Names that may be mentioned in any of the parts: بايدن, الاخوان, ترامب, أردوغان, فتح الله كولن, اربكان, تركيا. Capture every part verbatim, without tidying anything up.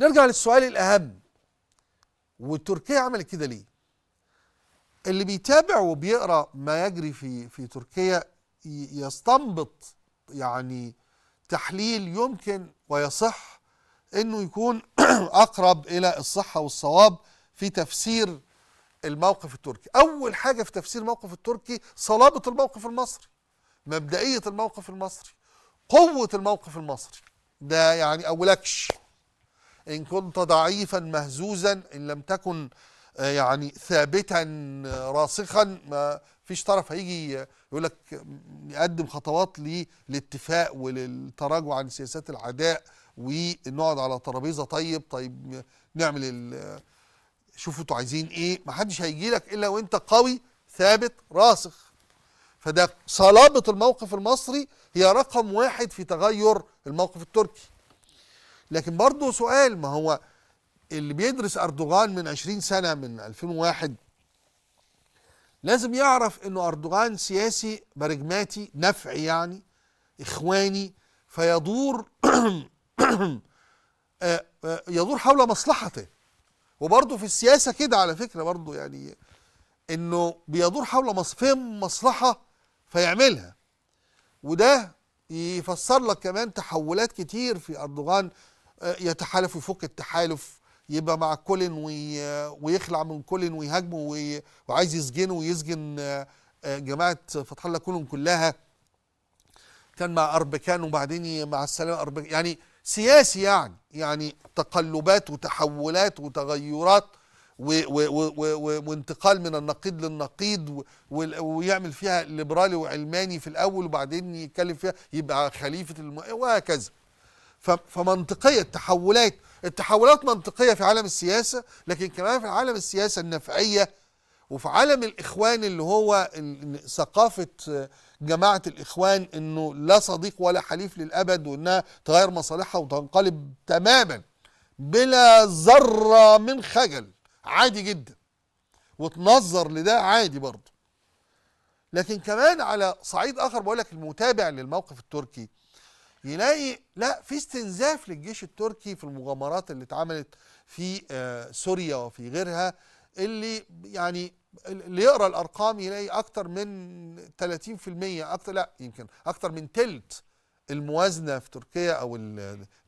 نرجع للسؤال الأهم، وتركيا عملت كده ليه؟ اللي بيتابع وبيقرأ ما يجري في في تركيا يستنبط يعني تحليل يمكن ويصح انه يكون اقرب الى الصحة والصواب في تفسير الموقف التركي. اول حاجة في تفسير الموقف التركي صلابة الموقف المصري، مبدئية الموقف المصري، قوة الموقف المصري، ده يعني اولكش ان كنت ضعيفا مهزوزا ان لم تكن يعني ثابتا راسخا، ما فيش طرف هيجي يقول لك نقدم خطوات للاتفاق وللتراجع عن سياسات العداء ونقعد على ترابيزه طيب طيب نعمل شوفوا انتوا عايزين ايه، ما حدش هيجي لك الا وانت قوي ثابت راسخ. فده صلابه الموقف المصري هي رقم واحد في تغير الموقف التركي. لكن برضه سؤال، ما هو اللي بيدرس أردوغان من عشرين سنة من ألفين وواحد لازم يعرف انه أردوغان سياسي برجماتي نفعي يعني إخواني، فيدور يدور حول مصلحته. وبرضه في السياسة كده على فكرة برضه يعني انه بيدور حول فهم مصلحة فيعملها، وده يفسر لك كمان تحولات كتير في أردوغان، يتحالف ويفك التحالف، يبقى مع كولن ويخلع من كولن ويهاجمه وعايز يسجنه ويسجن جماعه فتح الله كولن كلها، كان مع اربكان وبعدين مع السلامه اربكان، يعني سياسي يعني يعني تقلبات وتحولات وتغيرات وانتقال من النقيض للنقيض، ويعمل فيها ليبرالي وعلماني في الاول وبعدين يتكلم فيها يبقى خليفه الم... وهكذا. فمنطقيه التحولات، التحولات منطقية في عالم السياسة، لكن كمان في عالم السياسة النفعية وفي عالم الإخوان اللي هو ثقافة جماعة الإخوان إنه لا صديق ولا حليف للأبد، وإنها تغير مصالحها وتنقلب تماما بلا ذرة من خجل عادي جدا، وتنظر لده عادي برضه. لكن كمان على صعيد آخر بقولك المتابع للموقف التركي يلاقي لا في استنزاف للجيش التركي في المغامرات اللي اتعملت في سوريا وفي غيرها، اللي يعني اللي يقرا الارقام يلاقي اكتر من ثلاثين بالمية اكتر، لا يمكن اكتر من ثلث الموازنه في تركيا او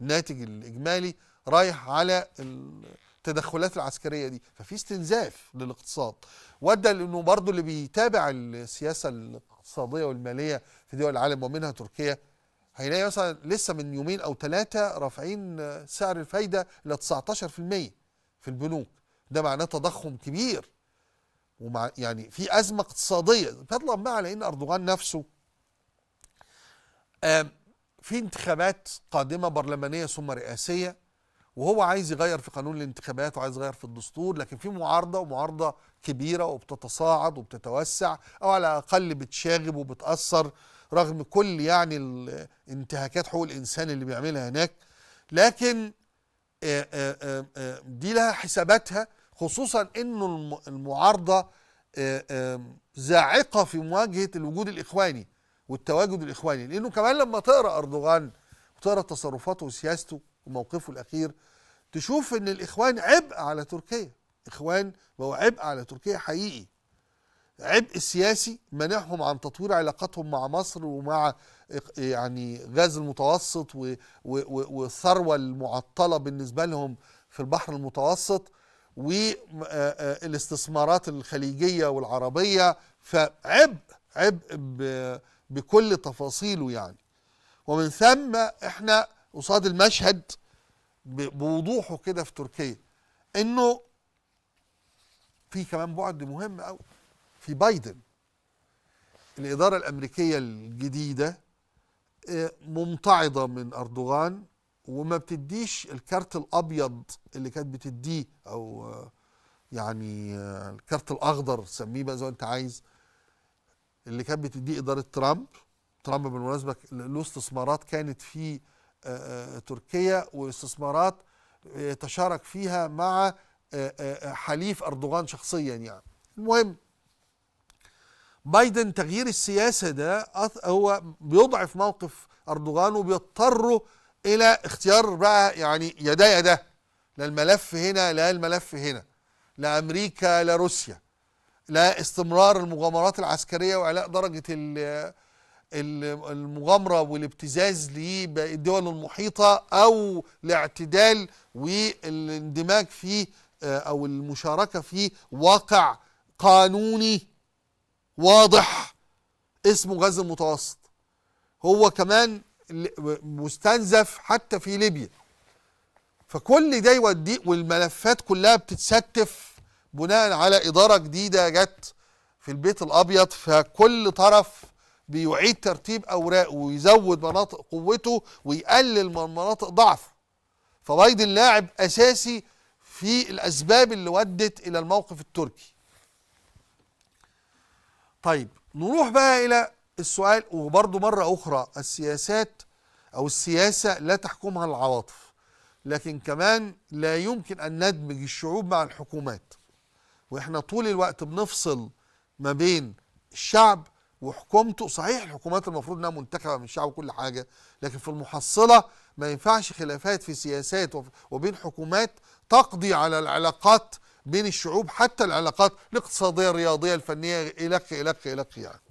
الناتج الاجمالي رايح على التدخلات العسكريه دي، ففي استنزاف للاقتصاد. وده لانه برضه اللي بيتابع السياسه الاقتصاديه والماليه في دول العالم ومنها تركيا هيلاقي مثلا لسه من يومين او ثلاثه رافعين سعر الفايده ل تسعتاشر بالمية في البنوك، ده معناه تضخم كبير ومع يعني في ازمه اقتصاديه، فضلا بقى على ان اردوغان نفسه في انتخابات قادمه برلمانيه ثم رئاسيه، وهو عايز يغير في قانون الانتخابات وعايز يغير في الدستور، لكن في معارضه ومعارضه كبيره وبتتصاعد وبتتوسع او على الاقل بتشاغب وبتاثر رغم كل يعني الانتهاكات حقوق الانسان اللي بيعملها هناك. لكن دي لها حساباتها، خصوصا انه المعارضه زاعقه في مواجهه الوجود الاخواني والتواجد الاخواني، لانه كمان لما تقرا اردوغان وتقرا تصرفاته وسياسته وموقفه الاخير تشوف ان الاخوان عبء على تركيا، اخوان بقوا عبء على تركيا حقيقي، عبء سياسي منعهم عن تطوير علاقاتهم مع مصر ومع يعني غاز المتوسط والثروة المعطلة بالنسبة لهم في البحر المتوسط والاستثمارات الخليجية والعربية، فعبء عبء بكل تفاصيله يعني. ومن ثم احنا قصاد المشهد بوضوحه كده في تركيا، انه في كمان بعد مهم قوي في بايدن. الإدارة الأمريكية الجديدة ممتعضة من أردوغان وما بتديش الكارت الأبيض اللي كانت بتديه، أو يعني الكارت الأخضر سميه بقى زي ما أنت عايز، اللي كانت بتديه إدارة ترامب. ترامب بالمناسبة له استثمارات كانت في تركيا واستثمارات تشارك فيها مع حليف أردوغان شخصيا يعني. المهم بايدن تغيير السياسة ده هو بيضعف موقف أردوغان وبيضطره إلى اختيار بقى يعني يدا يدا لا الملف هنا لا الملف هنا، لا أمريكا لا روسيا، لا استمرار المغامرات العسكرية وعلاء درجة المغامرة والابتزاز للدول المحيطة أو الاعتدال والاندماج في أو المشاركة في واقع قانوني واضح اسمه غزة المتوسط. هو كمان مستنزف حتى في ليبيا. فكل ده يوديه، والملفات كلها بتتستف بناء على إدارة جديدة جت في البيت الأبيض، فكل طرف بيعيد ترتيب أوراقه ويزود مناطق قوته ويقلل من مناطق ضعفه. فبايدن لاعب أساسي في الأسباب اللي ودت إلى الموقف التركي. طيب نروح بقى إلى السؤال، وبرضه مرة أخرى السياسات أو السياسة لا تحكمها العواطف، لكن كمان لا يمكن أن ندمج الشعوب مع الحكومات. وإحنا طول الوقت بنفصل ما بين الشعب وحكومته. صحيح الحكومات المفروض أنها منتخبة من الشعب وكل حاجة، لكن في المحصلة ما ينفعش خلافات في سياسات وبين حكومات تقضي على العلاقات بين الشعوب، حتى العلاقات الاقتصادية الرياضية الفنية إلخ إلخ إلخ يعني.